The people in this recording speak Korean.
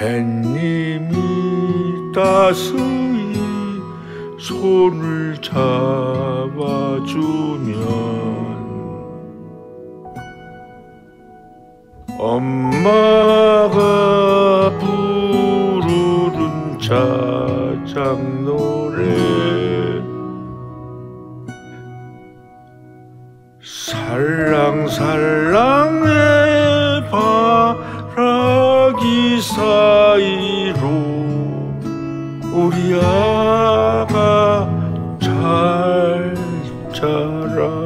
햇님이 따스히 손을 잡아주면 엄마가 부르는 자장 노래 살랑살랑의 바라기 사이로 우리 아가 잘 자라.